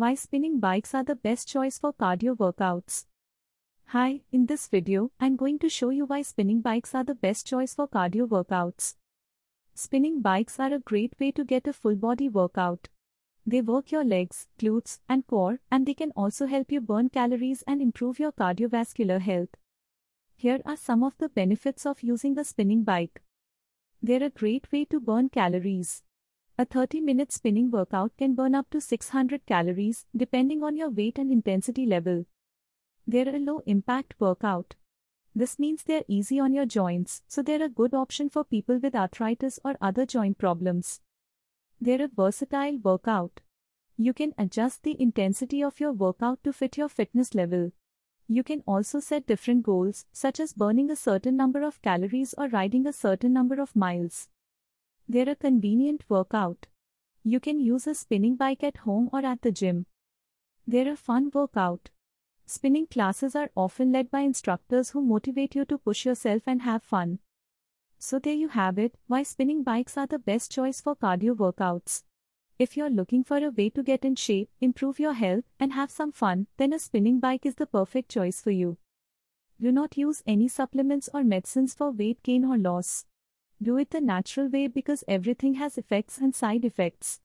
Why spinning bikes are the best choice for cardio workouts. Hi, in this video, I'm going to show you why spinning bikes are the best choice for cardio workouts. Spinning bikes are a great way to get a full body workout. They work your legs, glutes, and core, and they can also help you burn calories and improve your cardiovascular health. Here are some of the benefits of using a spinning bike. They're a great way to burn calories. A 30-minute spinning workout can burn up to 600 calories, depending on your weight and intensity level. They're a low-impact workout. This means they're easy on your joints, so they're a good option for people with arthritis or other joint problems. They're a versatile workout. You can adjust the intensity of your workout to fit your fitness level. You can also set different goals, such as burning a certain number of calories or riding a certain number of miles. They're a convenient workout. You can use a spinning bike at home or at the gym. They're a fun workout. Spinning classes are often led by instructors who motivate you to push yourself and have fun. So there you have it, why spinning bikes are the best choice for cardio workouts. If you're looking for a way to get in shape, improve your health, and have some fun, then a spinning bike is the perfect choice for you. Do not use any supplements or medicines for weight gain or loss. Do it the natural way because everything has effects and side effects.